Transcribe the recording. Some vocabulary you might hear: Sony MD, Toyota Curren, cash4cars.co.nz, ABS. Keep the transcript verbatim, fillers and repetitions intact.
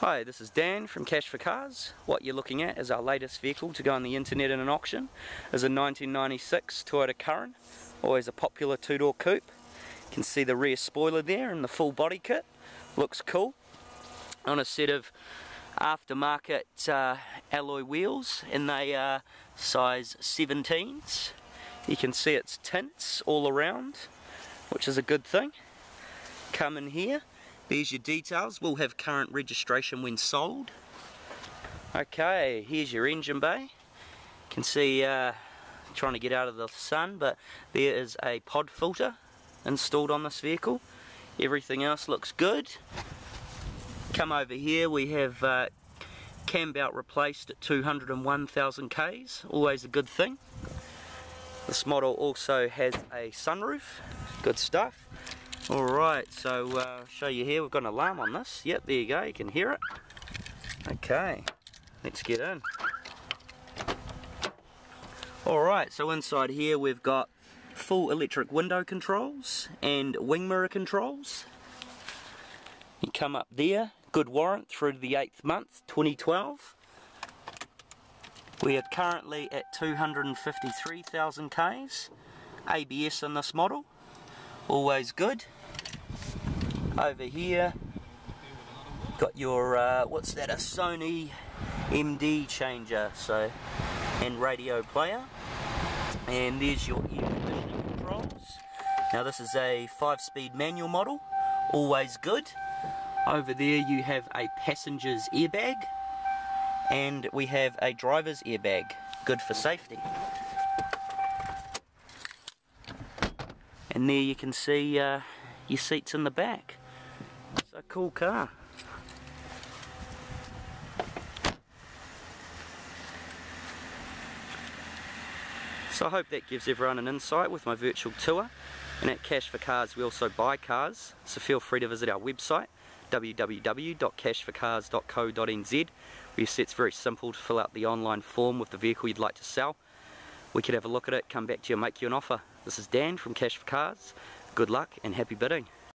Hi, this is Dan from Cash for Cars. What you're looking at is our latest vehicle to go on the internet in an auction. It's a nineteen ninety-six Toyota Curren, always a popular two-door coupe. You can see the rear spoiler there and the full body kit. Looks cool. On a set of aftermarket uh, alloy wheels, and they are size seventeens. You can see its tints all around, which is a good thing. Come in here. There's your details. We'll have current registration when sold. Okay, here's your engine bay. You can see, uh, trying to get out of the sun, but there is a pod filter installed on this vehicle. Everything else looks good. Come over here, we have uh, cam belt replaced at two hundred and one thousand Ks. Always a good thing. This model also has a sunroof. Good stuff. Alright, so uh, show you here, we've got an alarm on this. Yep, there you go, you can hear it. Okay, let's get in. Alright, so inside here we've got full electric window controls and wing mirror controls. You come up there, good warrant through the eighth month, twenty twelve. We are currently at two hundred and fifty-three thousand Ks. A B S in this model. Always good. Over here, got your, uh, what's that, a Sony M D changer, so, and radio player. And there's your air conditioning controls. Now this is a five-speed manual model, always good. Over there you have a passenger's airbag, and we have a driver's airbag, good for safety. And there you can see uh, your seats in the back. It's a cool car. So I hope that gives everyone an insight with my virtual tour. And at Cash for Cars we also buy cars, so feel free to visit our website w w w dot cash for cars dot co dot n z, where you see it's very simple to fill out the online form with the vehicle you'd like to sell. We could have a look at it, come back to you and make you an offer. This is Dan from Cash for Cars. Good luck and happy bidding.